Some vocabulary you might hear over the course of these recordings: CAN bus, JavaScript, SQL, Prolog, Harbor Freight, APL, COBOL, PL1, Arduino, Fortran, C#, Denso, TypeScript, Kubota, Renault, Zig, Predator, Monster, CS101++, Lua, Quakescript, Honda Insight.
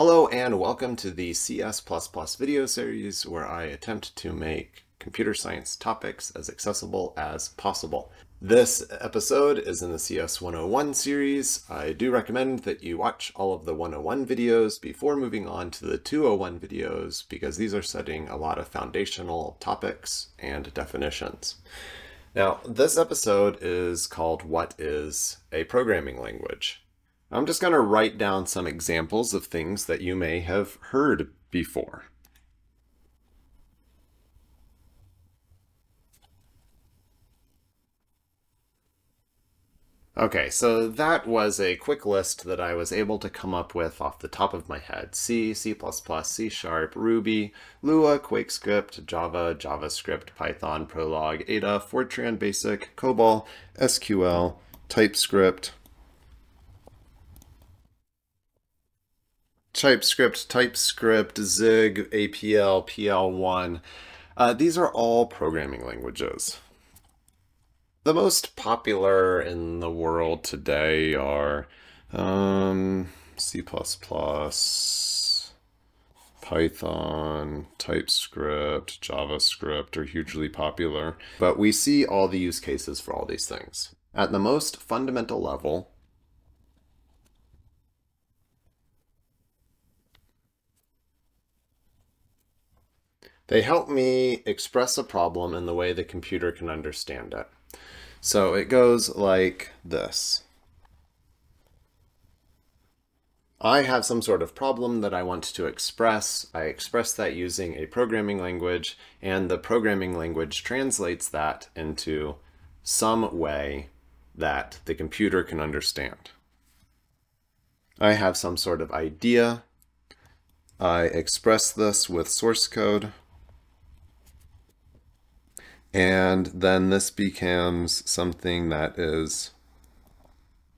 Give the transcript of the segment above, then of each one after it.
Hello and welcome to the CS++ video series where I attempt to make computer science topics as accessible as possible. This episode is in the CS 101 series. I do recommend that you watch all of the 101 videos before moving on to the 201 videos because these are setting a lot of foundational topics and definitions. Now, this episode is called What is a Programming Language? I'm just going to write down some examples of things that you may have heard before. Okay, so that was a quick list that I was able to come up with off the top of my head. C, C++, C#, Ruby, Lua, Quakescript, Java, JavaScript, Python, Prolog, Ada, Fortran Basic, COBOL, SQL, TypeScript, Zig, APL, PL1. These are all programming languages. The most popular in the world today are C++, Python, TypeScript, JavaScript are hugely popular, but we see all the use cases for all these things. At the most fundamental level, they help me express a problem in the way the computer can understand it. So it goes like this. I have some sort of problem that I want to express. I express that using a programming language, and the programming language translates that into some way that the computer can understand. I have some sort of idea. I express this with source code. And then this becomes something that is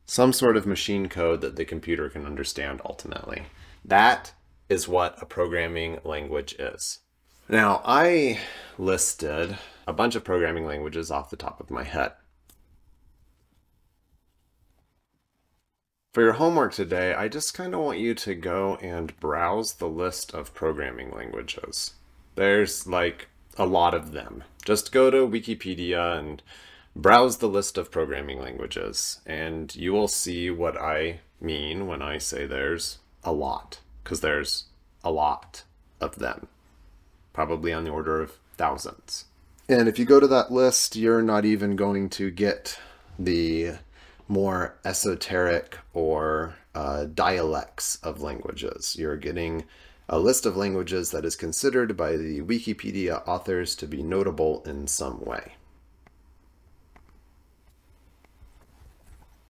some sort of machine code that the computer can understand ultimately. That is what a programming language is. Now, I listed a bunch of programming languages off the top of my head. For your homework today, I just kind of want you to go and browse the list of programming languages. There's like a lot of them. Just go to Wikipedia and browse the list of programming languages, and you will see what I mean when I say there's a lot, because there's a lot of them, probably on the order of thousands. And if you go to that list, you're not even going to get the more esoteric or dialects of languages. You're getting a list of languages that is considered by the Wikipedia authors to be notable in some way.